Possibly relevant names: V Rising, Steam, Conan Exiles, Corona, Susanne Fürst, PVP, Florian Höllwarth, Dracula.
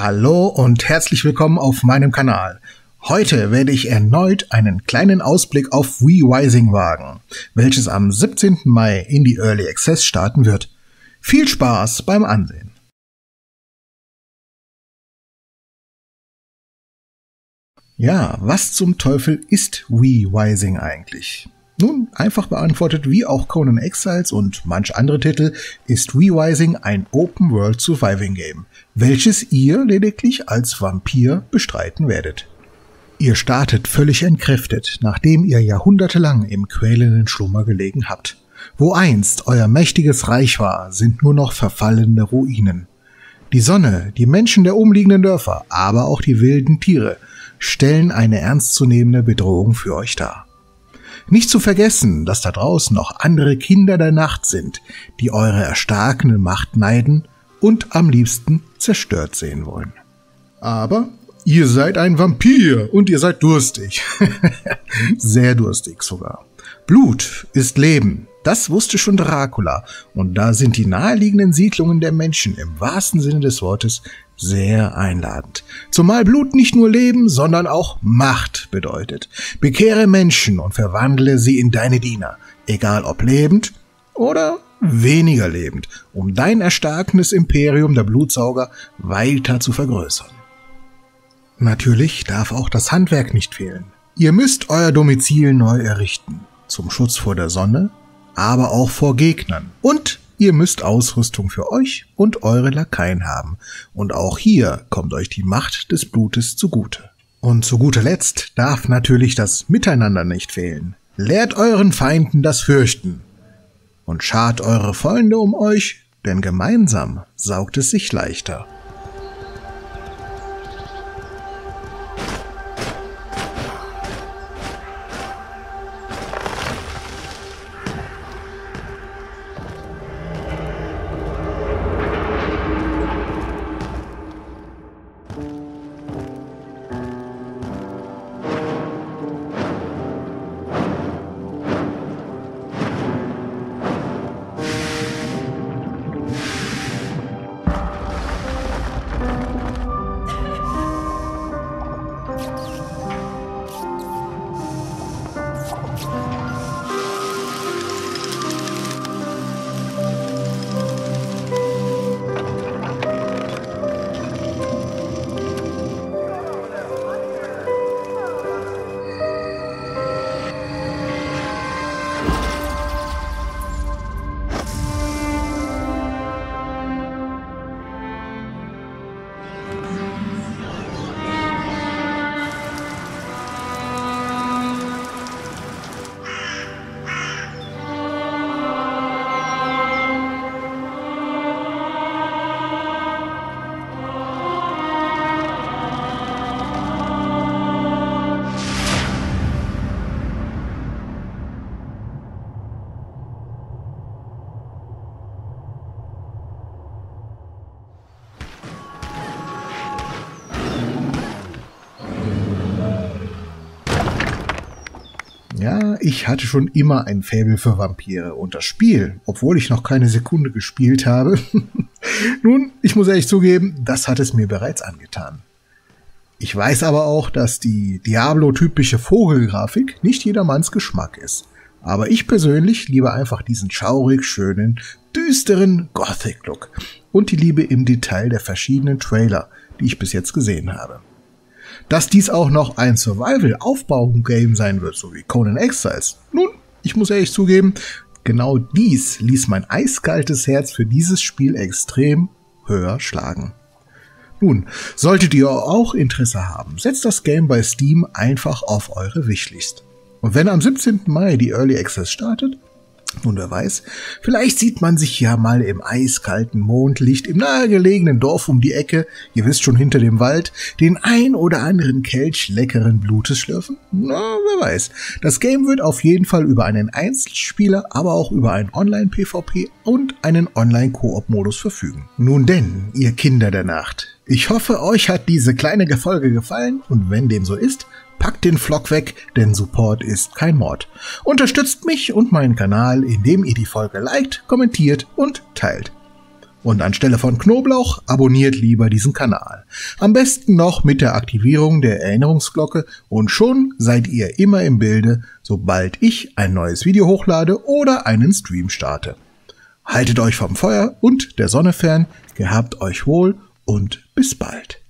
Hallo und herzlich willkommen auf meinem Kanal. Heute werde ich erneut einen kleinen Ausblick auf V Rising wagen, welches am 17. Mai in die Early Access starten wird. Viel Spaß beim Ansehen! Ja, was zum Teufel ist V Rising eigentlich? Nun, einfach beantwortet, wie auch Conan Exiles und manch andere Titel, ist V Rising ein Open-World-Surviving-Game, welches ihr lediglich als Vampir bestreiten werdet. Ihr startet völlig entkräftet, nachdem ihr jahrhundertelang im quälenden Schlummer gelegen habt. Wo einst euer mächtiges Reich war, sind nur noch verfallene Ruinen. Die Sonne, die Menschen der umliegenden Dörfer, aber auch die wilden Tiere stellen eine ernstzunehmende Bedrohung für euch dar. Nicht zu vergessen, dass da draußen noch andere Kinder der Nacht sind, die eure erstarkende Macht neiden und am liebsten zerstört sehen wollen. Aber ihr seid ein Vampir und ihr seid durstig. Sehr durstig sogar. Blut ist Leben, das wusste schon Dracula, und da sind die naheliegenden Siedlungen der Menschen im wahrsten Sinne des Wortes sehr einladend. Zumal Blut nicht nur Leben, sondern auch Macht bedeutet. Bekehre Menschen und verwandle sie in deine Diener, egal ob lebend oder weniger lebend, um dein erstarkendes Imperium der Blutsauger weiter zu vergrößern. Natürlich darf auch das Handwerk nicht fehlen. Ihr müsst euer Domizil neu errichten, zum Schutz vor der Sonne, aber auch vor Gegnern, und ihr müsst Ausrüstung für euch und eure Lakaien haben, und auch hier kommt euch die Macht des Blutes zugute. Und zu guter Letzt darf natürlich das Miteinander nicht fehlen. Lehrt euren Feinden das Fürchten und schart eure Freunde um euch, denn gemeinsam saugt es sich leichter. Ja, ich hatte schon immer ein Faible für Vampire und das Spiel, obwohl ich noch keine Sekunde gespielt habe. Nun, ich muss ehrlich zugeben, das hat es mir bereits angetan. Ich weiß aber auch, dass die Diablo-typische Vogelgrafik nicht jedermanns Geschmack ist. Aber ich persönlich liebe einfach diesen schaurig schönen, düsteren Gothic-Look und die Liebe im Detail der verschiedenen Trailer, die ich bis jetzt gesehen habe. Dass dies auch noch ein Survival-Aufbau-Game sein wird, so wie Conan Exiles. Nun, ich muss ehrlich zugeben, genau dies ließ mein eiskaltes Herz für dieses Spiel extrem höher schlagen. Nun, solltet ihr auch Interesse haben, setzt das Game bei Steam einfach auf eure Wishlist. Und wenn am 17. Mai die Early Access startet, nun wer weiß, vielleicht sieht man sich ja mal im eiskalten Mondlicht im nahegelegenen Dorf um die Ecke, ihr wisst schon, hinter dem Wald, den ein oder anderen Kelch leckeren Blutes schlürfen? Na, wer weiß. Das Game wird auf jeden Fall über einen Einzelspieler, aber auch über einen Online-PvP und einen Online-Koop-Modus verfügen. Nun denn, ihr Kinder der Nacht, ich hoffe, euch hat diese kleine Folge gefallen, und wenn dem so ist, packt den Vlog weg, denn Support ist kein Mord. Unterstützt mich und meinen Kanal, indem ihr die Folge liked, kommentiert und teilt. Und anstelle von Knoblauch abonniert lieber diesen Kanal. Am besten noch mit der Aktivierung der Erinnerungsglocke und schon seid ihr immer im Bilde, sobald ich ein neues Video hochlade oder einen Stream starte. Haltet euch vom Feuer und der Sonne fern, gehabt euch wohl und bis bald.